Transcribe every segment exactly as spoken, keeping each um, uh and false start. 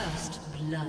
First blood.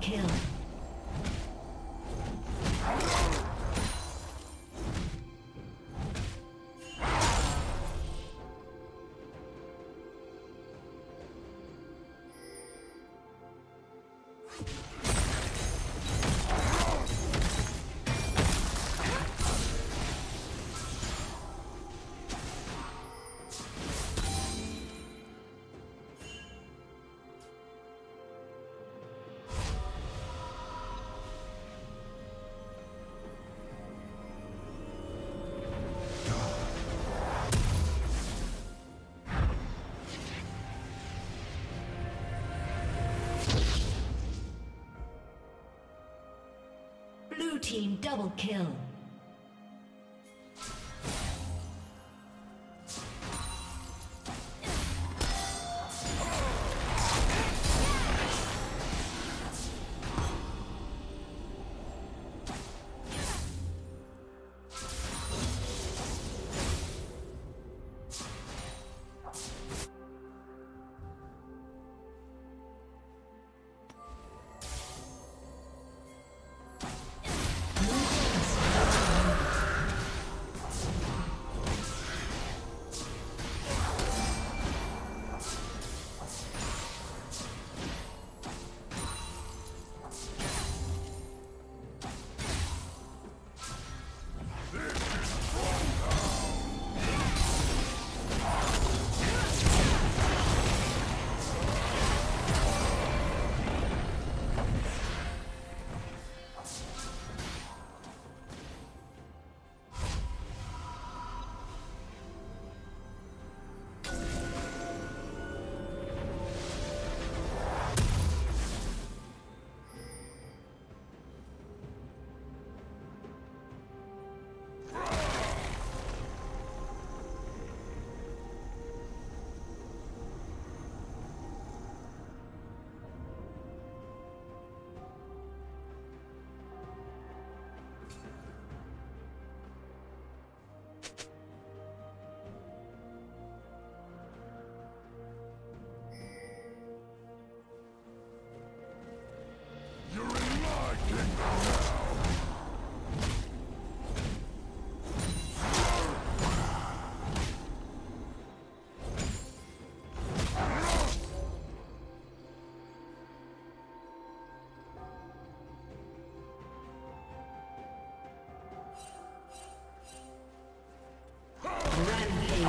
Kill. team double kill. Rampage.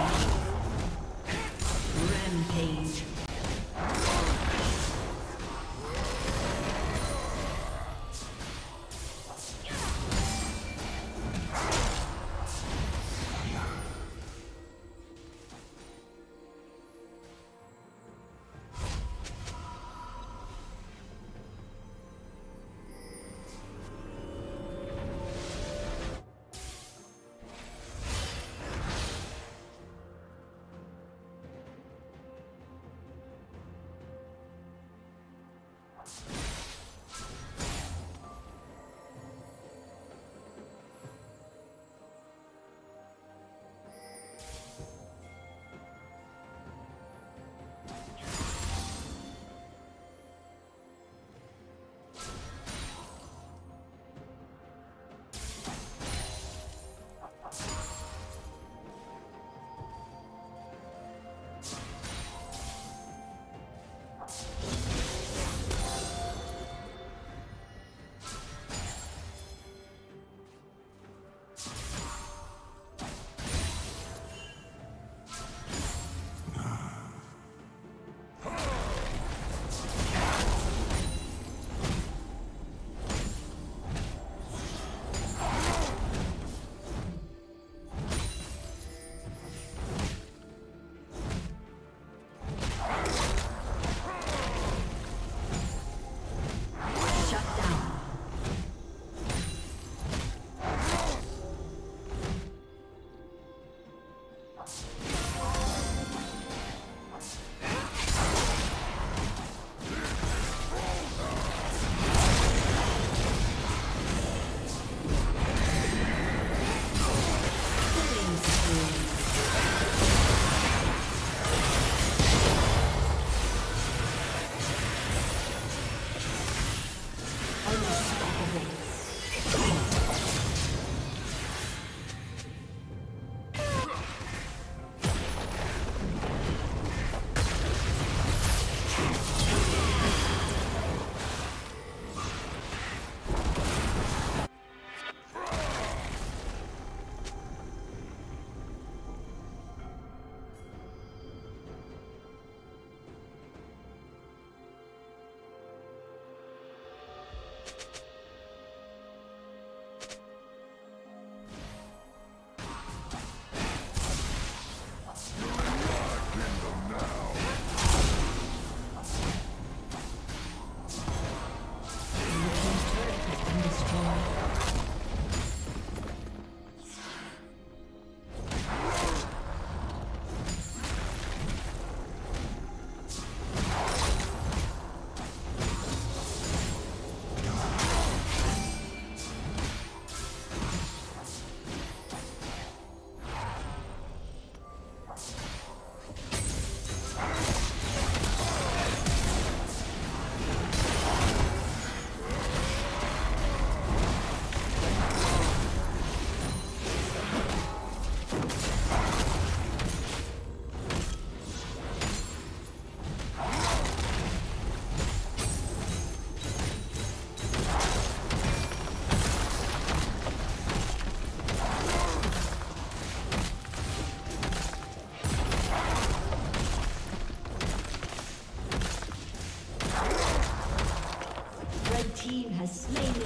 team has slain the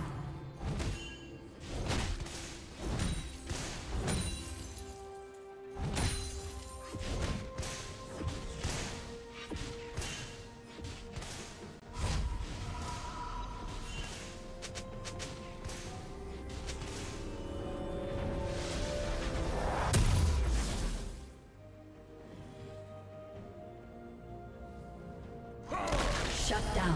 Shut down.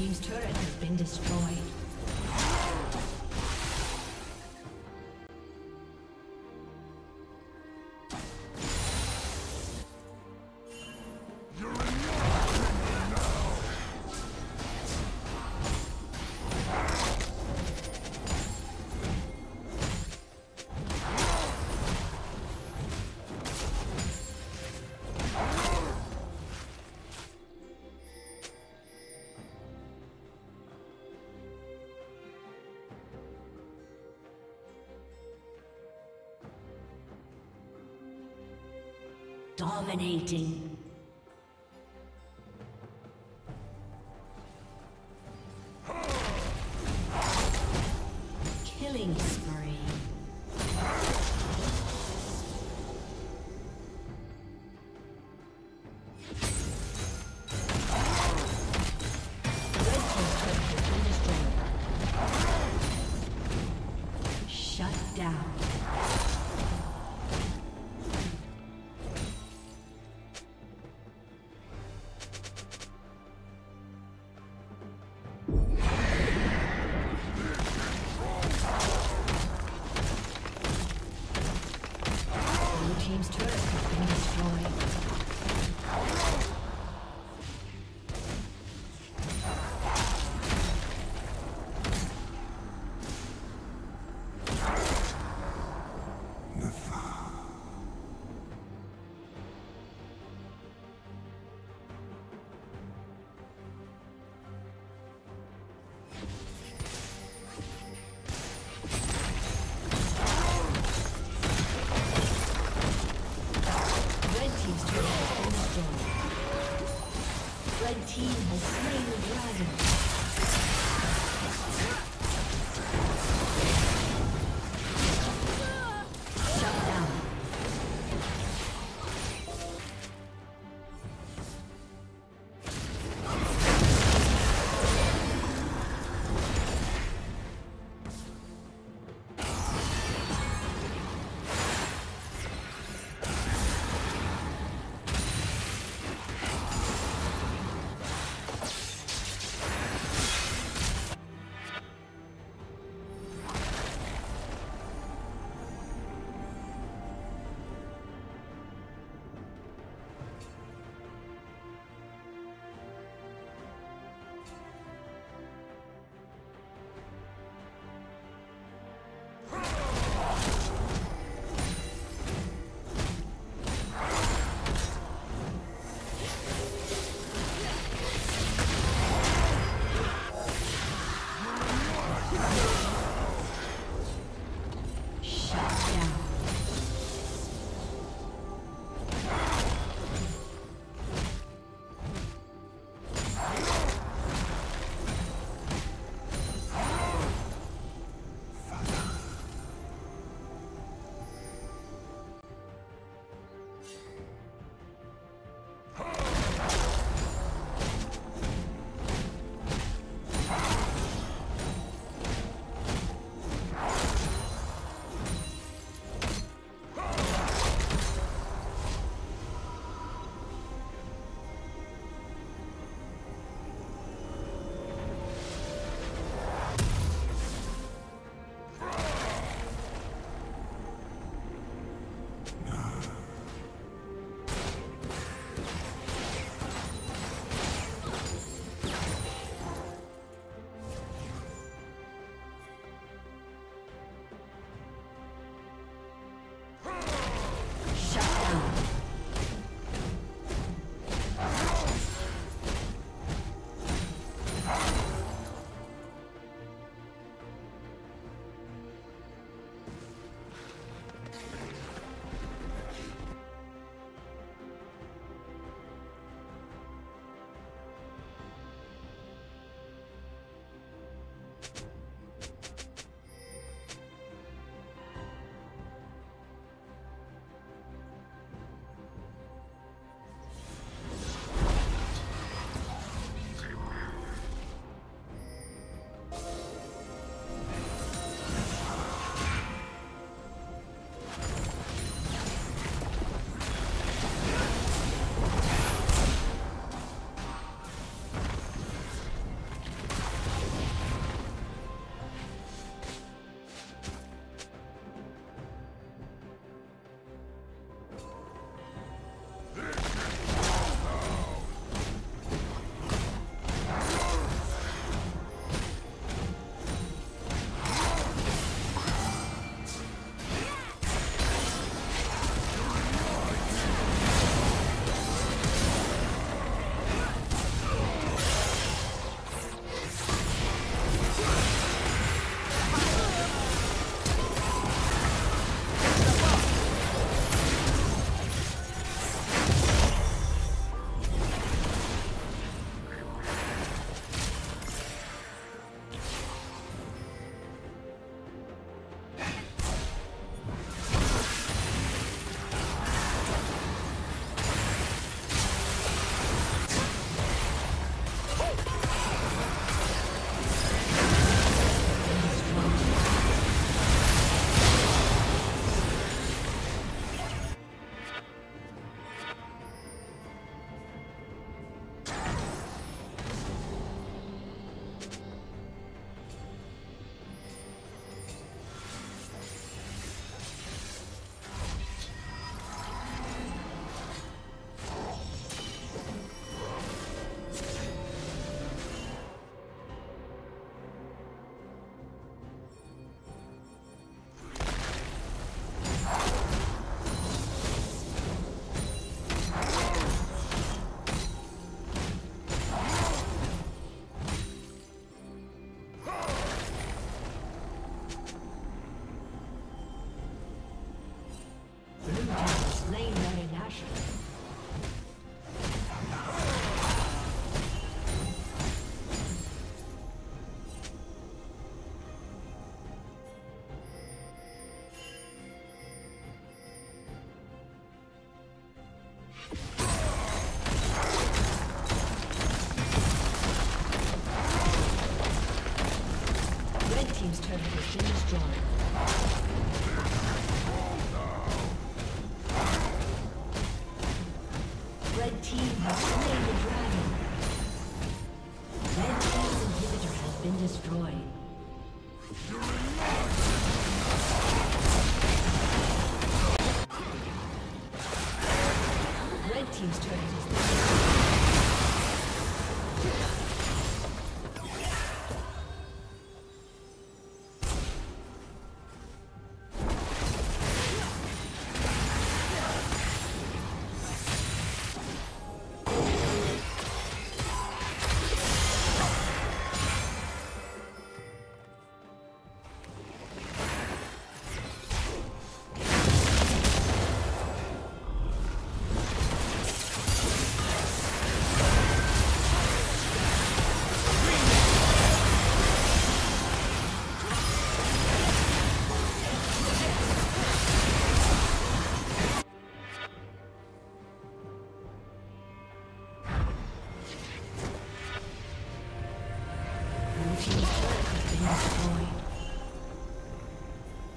Team's turret has been destroyed. Team's turret has been destroyed. Dominating. Killing spree. Shut down. team's turret has been destroyed.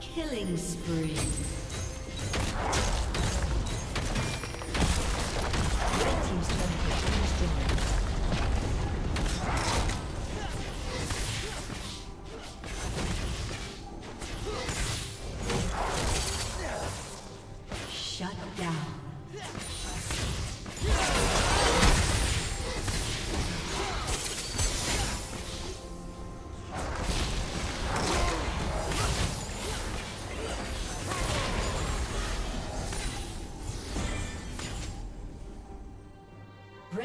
Killing spree. Red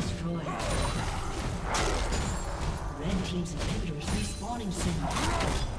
destroyed. Red team's inhibitors respawning soon.